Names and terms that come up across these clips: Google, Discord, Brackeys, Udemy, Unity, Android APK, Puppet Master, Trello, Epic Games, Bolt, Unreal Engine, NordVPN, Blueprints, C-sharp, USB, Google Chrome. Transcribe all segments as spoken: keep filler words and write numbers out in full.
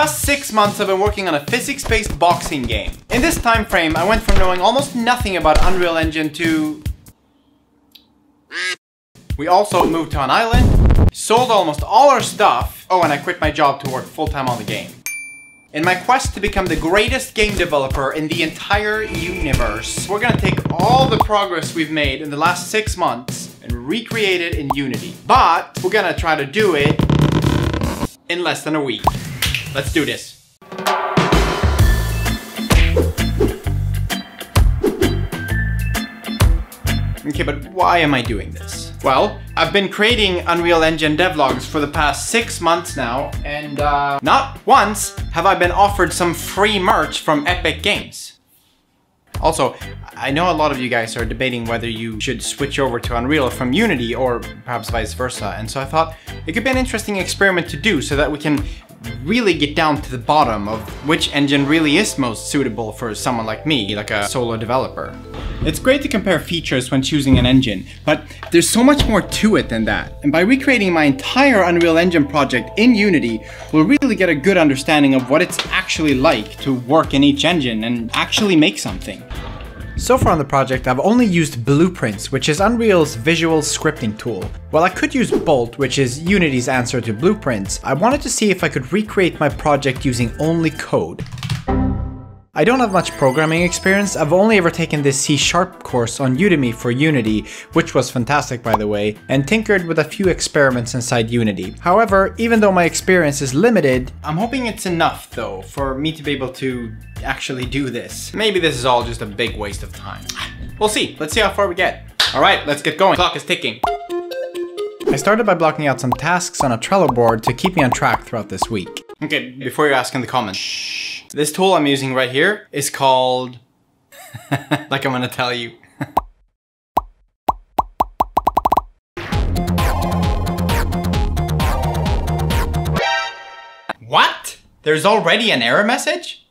past six months I've been working on a physics-based boxing game. In this time frame, I went from knowing almost nothing about Unreal Engine to... we also moved to an island, sold almost all our stuff, oh, and I quit my job to work full-time on the game. In my quest to become the greatest game developer in the entire universe, we're gonna take all the progress we've made in the last six months and recreate it in Unity. But we're gonna try to do it in less than a week. Let's do this. Okay, but why am I doing this? Well, I've been creating Unreal Engine devlogs for the past six months now, and uh, not once have I been offered some free merch from Epic Games. Also, I know a lot of you guys are debating whether you should switch over to Unreal from Unity or perhaps vice versa, and so I thought it could be an interesting experiment to do so that we can really get down to the bottom of which engine really is most suitable for someone like me, like a solo developer. It's great to compare features when choosing an engine, but there's so much more to it than that. And by recreating my entire Unreal Engine project in Unity, we'll really get a good understanding of what it's actually like to work in each engine and actually make something. So far on the project, I've only used Blueprints, which is Unreal's visual scripting tool. While I could use Bolt, which is Unity's answer to Blueprints, I wanted to see if I could recreate my project using only code. I don't have much programming experience. I've only ever taken this C sharp course on Udemy for Unity, which was fantastic by the way, and tinkered with a few experiments inside Unity. However, even though my experience is limited, I'm hoping it's enough though for me to be able to actually do this. Maybe this is all just a big waste of time. We'll see. Let's see how far we get. All right, let's get going. Clock is ticking. I started by blocking out some tasks on a Trello board to keep me on track throughout this week. Okay, before you ask in the comments. Shh. This tool I'm using right here is called... like I'm gonna tell you. What? There's already an error message?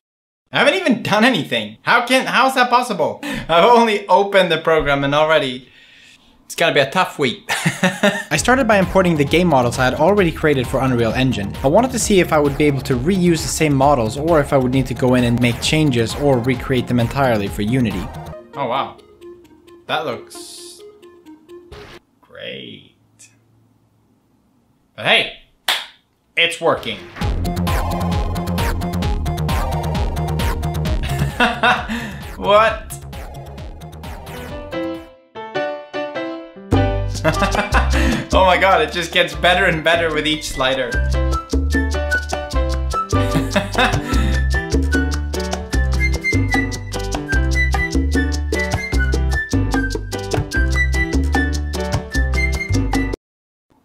I haven't even done anything. How can, how is that possible? I've only opened the program and already... it's gonna be a tough week. I started by importing the game models I had already created for Unreal Engine. I wanted to see if I would be able to reuse the same models or if I would need to go in and make changes or recreate them entirely for Unity. Oh wow. That looks great. But hey, it's working. What? Oh my god, it just gets better and better with each slider.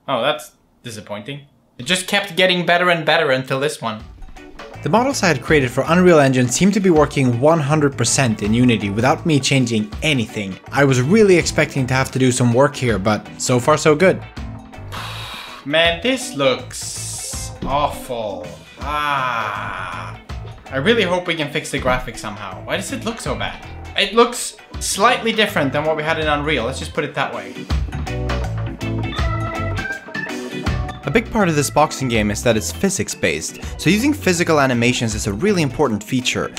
Oh, that's disappointing. It just kept getting better and better until this one. The models I had created for Unreal Engine seemed to be working one hundred percent in Unity without me changing anything. I was really expecting to have to do some work here, but so far so good. Man, this looks awful. Ah. I really hope we can fix the graphics somehow. Why does it look so bad? It looks slightly different than what we had in Unreal, let's just put it that way. A big part of this boxing game is that it's physics-based, so using physical animations is a really important feature.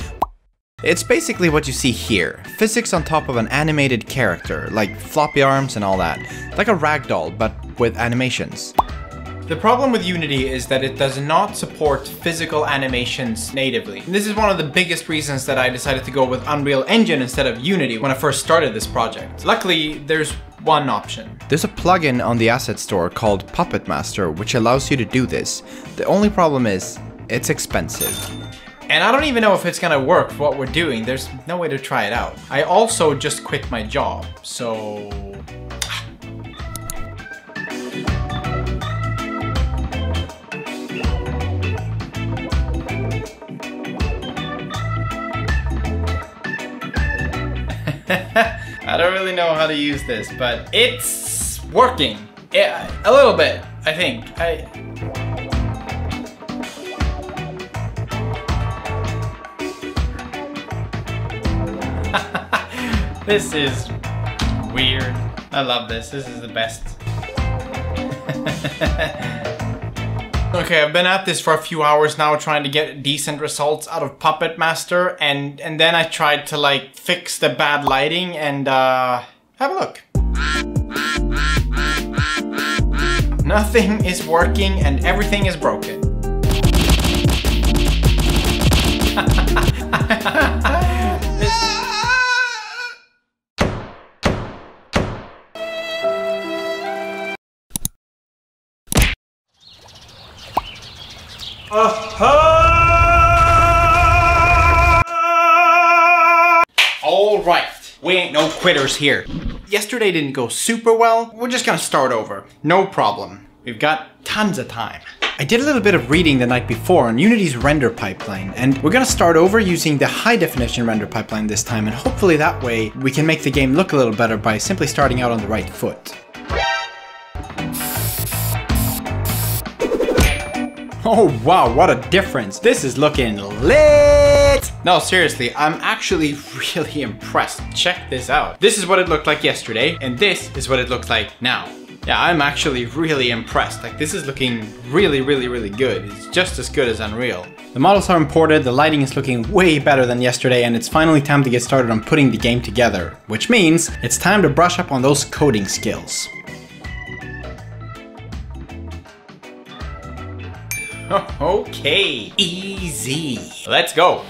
It's basically what you see here, physics on top of an animated character, like floppy arms and all that, like a ragdoll, but with animations. The problem with Unity is that it does not support physical animations natively. And this is one of the biggest reasons that I decided to go with Unreal Engine instead of Unity when I first started this project. Luckily, there's one option. There's a plugin on the asset store called Puppet Master, which allows you to do this. The only problem is, it's expensive. And I don't even know if it's gonna work for what we're doing. There's no way to try it out. I also just quit my job, so... I don't really know how to use this, but it's working. Yeah, a little bit, I think. I... This is weird. I love this. This is the best. Okay, I've been at this for a few hours now trying to get decent results out of Puppet Master, and, and then I tried to like fix the bad lighting and uh, have a look. Nothing is working and everything is broken. Uh-huh. All right, we ain't no quitters here. Yesterday didn't go super well. We're just gonna start over, no problem. We've got tons of time. I did a little bit of reading the night before on Unity's render pipeline, and we're gonna start over using the high definition render pipeline this time, and hopefully that way we can make the game look a little better by simply starting out on the right foot. Oh wow, what a difference. This is looking lit. No, seriously, I'm actually really impressed. Check this out. This is what it looked like yesterday, and this is what it looks like now. Yeah, I'm actually really impressed. Like, this is looking really, really, really good. It's just as good as Unreal. The models are imported, the lighting is looking way better than yesterday, and it's finally time to get started on putting the game together, which means it's time to brush up on those coding skills. Okay, easy. Let's go.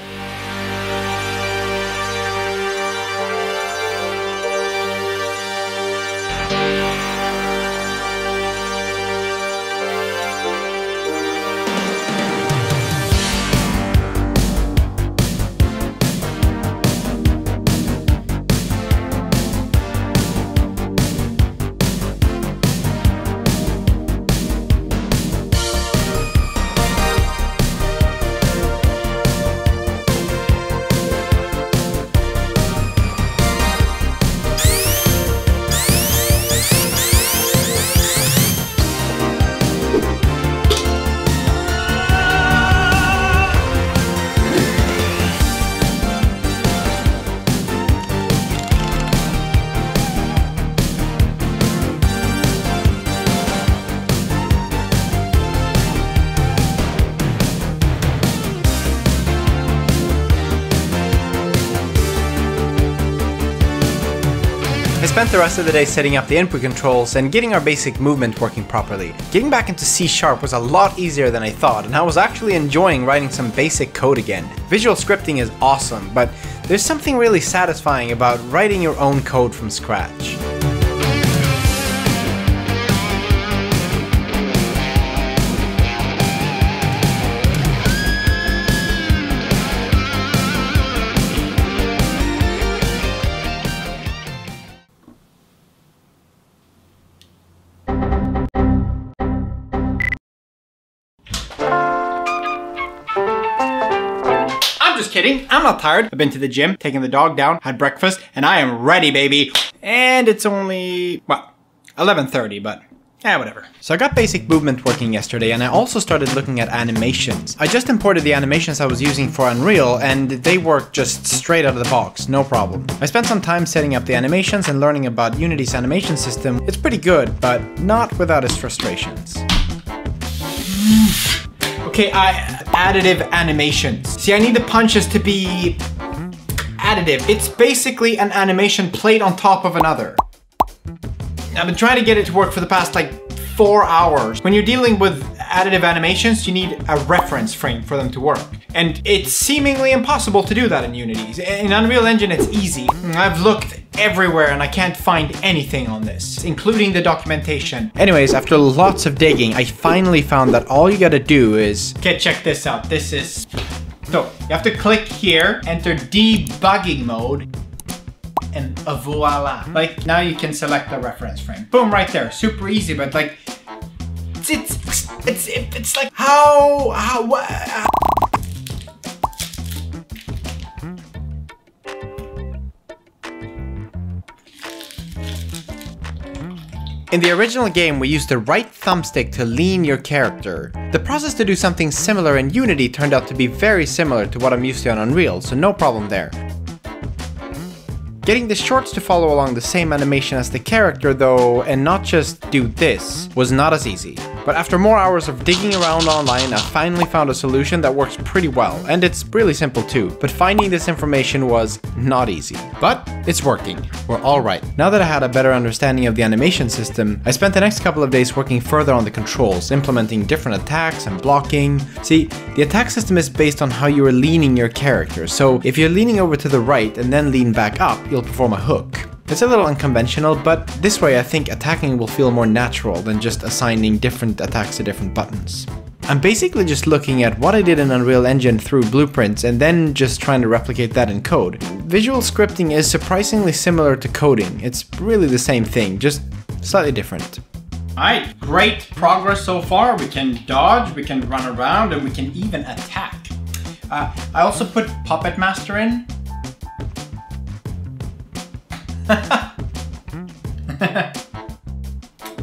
I spent the rest of the day setting up the input controls and getting our basic movement working properly. Getting back into C sharp was a lot easier than I thought, and I was actually enjoying writing some basic code again. Visual scripting is awesome, but there's something really satisfying about writing your own code from scratch. Kidding, I'm not tired. I've been to the gym, taken the dog down, had breakfast, and I am ready, baby. And it's only, well, eleven thirty, but yeah, whatever. So I got basic movement working yesterday, and I also started looking at animations. I just imported the animations I was using for Unreal, and they work just straight out of the box, no problem. I spent some time setting up the animations and learning about Unity's animation system. It's pretty good, but not without its frustrations. Okay, I, additive animations. See, I need the punches to be additive. It's basically an animation played on top of another. I've been trying to get it to work for the past like four hours. When you're dealing with additive animations, you need a reference frame for them to work. And it's seemingly impossible to do that in Unity. In Unreal Engine, it's easy. I've looked everywhere and I can't find anything on this, including the documentation. Anyways, after lots of digging, I finally found that all you gotta do is... Okay, check this out. This is... So, you have to click here, enter debugging mode, and voila. Like, now you can select a reference frame. Boom, right there. Super easy, but like... It's... It's... It's, it's like... How... How... What... How, in the original game, we used the right thumbstick to lean your character. The process to do something similar in Unity turned out to be very similar to what I'm used to on Unreal, so no problem there. Getting the shorts to follow along the same animation as the character though, and not just do this, was not as easy. But after more hours of digging around online, I finally found a solution that works pretty well, and it's really simple too. But finding this information was not easy. But it's working. We're all right. Now that I had a better understanding of the animation system, I spent the next couple of days working further on the controls, implementing different attacks and blocking. See, the attack system is based on how you are leaning your character, so if you're leaning over to the right and then lean back up, you'll perform a hook. It's a little unconventional, but this way I think attacking will feel more natural than just assigning different attacks to different buttons. I'm basically just looking at what I did in Unreal Engine through Blueprints and then just trying to replicate that in code. Visual scripting is surprisingly similar to coding. It's really the same thing, just slightly different. Alright, great progress so far. We can dodge, we can run around, and we can even attack. Uh, I also put Puppet Master in.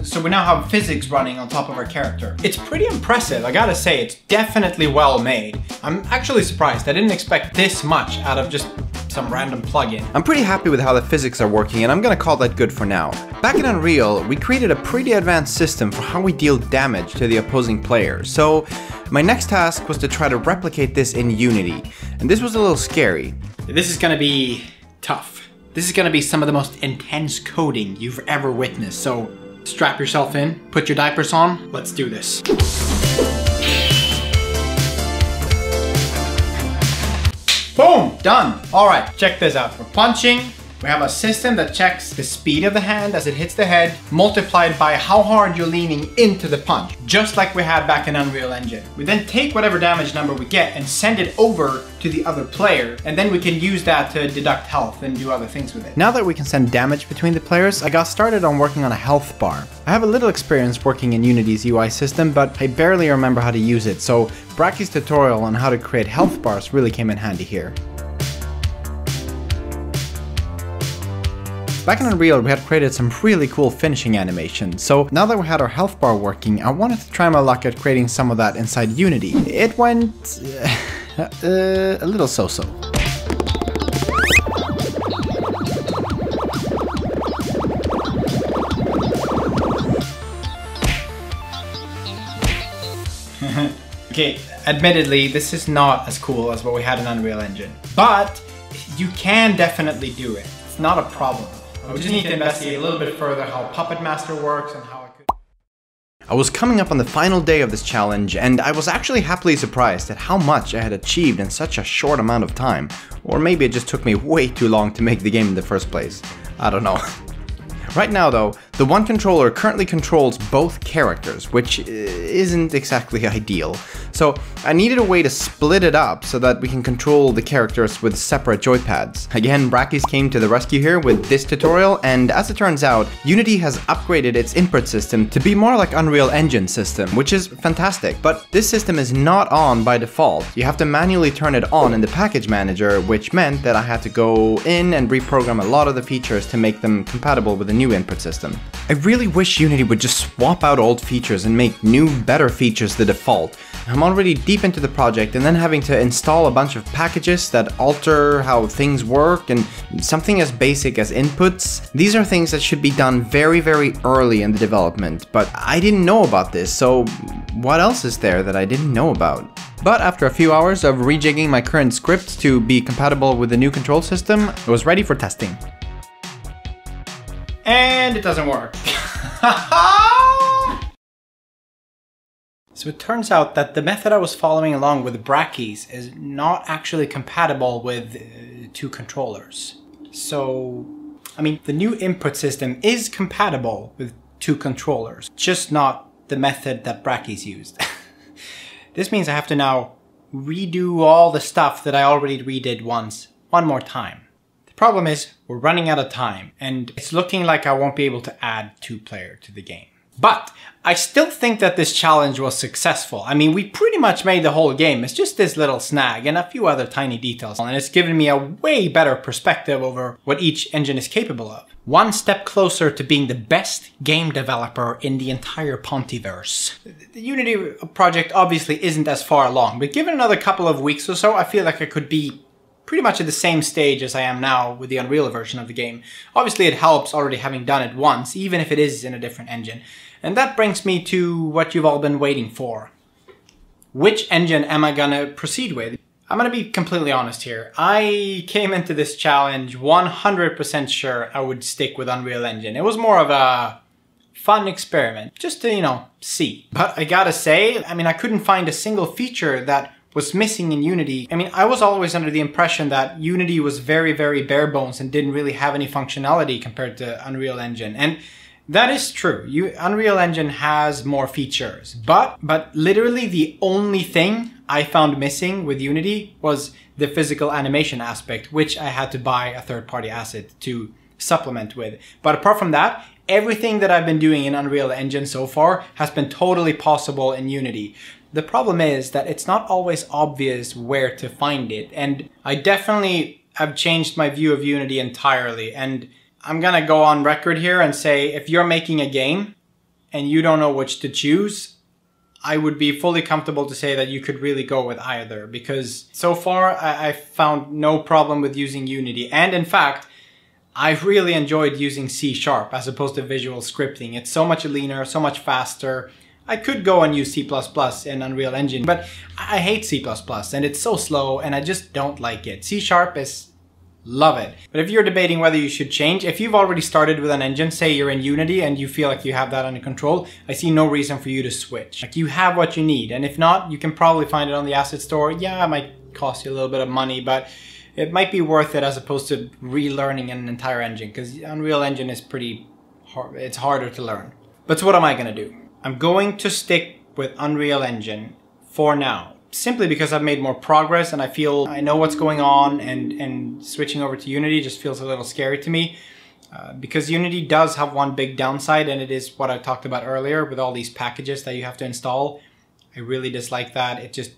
So we now have physics running on top of our character. It's pretty impressive, I gotta say. It's definitely well made. I'm actually surprised. I didn't expect this much out of just some random plugin. I'm pretty happy with how the physics are working, and I'm gonna call that good for now. Back in Unreal, we created a pretty advanced system for how we deal damage to the opposing player. So my next task was to try to replicate this in Unity. And this was a little scary. This is gonna be tough. This is gonna be some of the most intense coding you've ever witnessed, so strap yourself in, put your diapers on, let's do this. Boom, done. All right, check this out. We're punching. We have a system that checks the speed of the hand as it hits the head, multiplied by how hard you're leaning into the punch, just like we had back in Unreal Engine. We then take whatever damage number we get and send it over to the other player, and then we can use that to deduct health and do other things with it. Now that we can send damage between the players, I got started on working on a health bar. I have a little experience working in Unity's U I system, but I barely remember how to use it, so Brackeys' tutorial on how to create health bars really came in handy here. Back in Unreal, we had created some really cool finishing animations, so now that we had our health bar working, I wanted to try my luck at creating some of that inside Unity. It went uh, uh, a little so-so. Okay, admittedly, this is not as cool as what we had in Unreal Engine, but you can definitely do it. It's not a problem. We just need to investigate a little bit further how Puppet Master works and how it could... I was coming up on the final day of this challenge, and I was actually happily surprised at how much I had achieved in such a short amount of time. Or maybe it just took me way too long to make the game in the first place. I don't know. Right now though, the one controller currently controls both characters, which isn't exactly ideal. So I needed a way to split it up so that we can control the characters with separate joypads. Again, Brackeys came to the rescue here with this tutorial, and as it turns out, Unity has upgraded its input system to be more like Unreal Engine system, which is fantastic. But this system is not on by default. You have to manually turn it on in the package manager, which meant that I had to go in and reprogram a lot of the features to make them compatible with the new input system. I really wish Unity would just swap out old features and make new, better features the default. I'm already deep into the project and then having to install a bunch of packages that alter how things work, and something as basic as inputs. These are things that should be done very, very early in the development, but I didn't know about this, so what else is there that I didn't know about? But after a few hours of rejigging my current script to be compatible with the new control system, I was ready for testing. And it doesn't work. So it turns out that the method I was following along with Brackeys is not actually compatible with uh, two controllers. So, I mean, the new input system is compatible with two controllers, just not the method that Brackeys used. This means I have to now redo all the stuff that I already redid once, one more time. Problem is, we're running out of time, and it's looking like I won't be able to add two player to the game. But I still think that this challenge was successful. I mean, we pretty much made the whole game. It's just this little snag and a few other tiny details, and it's given me a way better perspective over what each engine is capable of. One step closer to being the best game developer in the entire Pontiverse. The Unity project obviously isn't as far along, but given another couple of weeks or so, I feel like I could be pretty much at the same stage as I am now with the Unreal version of the game. Obviously it helps already having done it once, even if it is in a different engine. And that brings me to what you've all been waiting for. Which engine am I gonna proceed with? I'm gonna be completely honest here. I came into this challenge one hundred percent sure I would stick with Unreal Engine. It was more of a fun experiment, just to, you know, see. But I gotta say, I mean, I couldn't find a single feature that was missing in Unity. I mean, I was always under the impression that Unity was very, very bare bones and didn't really have any functionality compared to Unreal Engine. And that is true. You, Unreal Engine has more features, but but literally the only thing I found missing with Unity was the physical animation aspect, which I had to buy a third-party asset to supplement with. But apart from that, everything that I've been doing in Unreal Engine so far has been totally possible in Unity. The problem is that it's not always obvious where to find it, and I definitely have changed my view of Unity entirely, and I'm gonna go on record here and say, if you're making a game and you don't know which to choose, I would be fully comfortable to say that you could really go with either, because so far I, I found no problem with using Unity. And in fact, I've really enjoyed using C sharp as opposed to visual scripting. It's so much leaner, so much faster. I could go and use C plus plus in Unreal Engine, but I hate C plus plus and it's so slow and I just don't like it. C sharp is... love it. But if you're debating whether you should change, if you've already started with an engine, say you're in Unity and you feel like you have that under control, I see no reason for you to switch. Like, you have what you need, and if not, you can probably find it on the asset store. Yeah, it might cost you a little bit of money, but it might be worth it as opposed to relearning an entire engine, because Unreal Engine is pretty hard. It's harder to learn. But so what am I gonna do? I'm going to stick with Unreal Engine for now. Simply because I've made more progress and I feel I know what's going on, and, and switching over to Unity just feels a little scary to me. Uh, because Unity does have one big downside, and it is what I talked about earlier with all these packages that you have to install. I really dislike that. It just,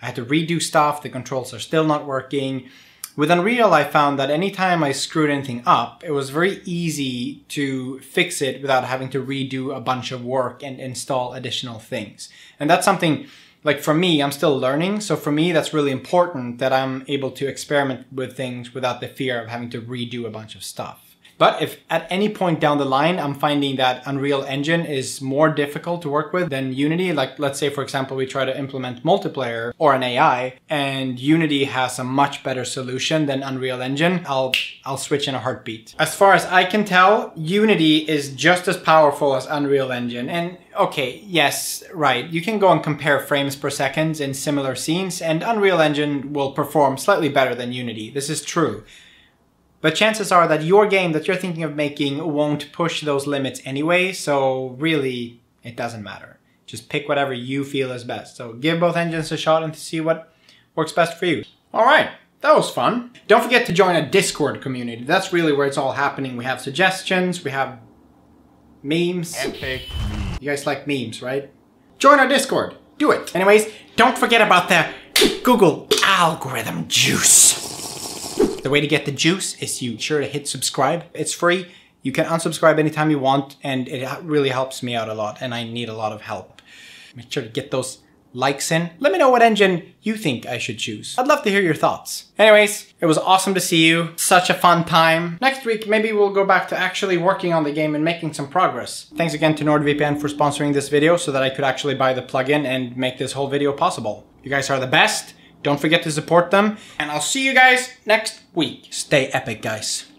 I had to redo stuff, the controls are still not working. With Unreal, I found that anytime I screwed anything up, it was very easy to fix it without having to redo a bunch of work and install additional things. And that's something, like, for me, I'm still learning, so for me that's really important that I'm able to experiment with things without the fear of having to redo a bunch of stuff. But if at any point down the line I'm finding that Unreal Engine is more difficult to work with than Unity, like let's say for example we try to implement multiplayer or an A I and Unity has a much better solution than Unreal Engine, I'll, I'll switch in a heartbeat. As far as I can tell, Unity is just as powerful as Unreal Engine, and okay, yes, right, you can go and compare frames per second in similar scenes, and Unreal Engine will perform slightly better than Unity. This is true. But chances are that your game that you're thinking of making won't push those limits anyway, so really, it doesn't matter. Just pick whatever you feel is best. So give both engines a shot and see what works best for you. All right. That was fun. Don't forget to join a Discord community. That's really where it's all happening. We have suggestions, we have memes. Epic. You guys like memes, right? Join our Discord. Do it. Anyways, don't forget about the Google algorithm juice. The way to get the juice is you sure to hit subscribe. It's free. You can unsubscribe anytime you want, and it really helps me out a lot, and I need a lot of help. Make sure to get those likes in. Let me know what engine you think I should choose. I'd love to hear your thoughts. Anyways, it was awesome to see you. Such a fun time. Next week, maybe we'll go back to actually working on the game and making some progress. Thanks again to NordVPN for sponsoring this video so that I could actually buy the plugin and make this whole video possible. You guys are the best. Don't forget to support them. And I'll see you guys next week. Stay epic, guys.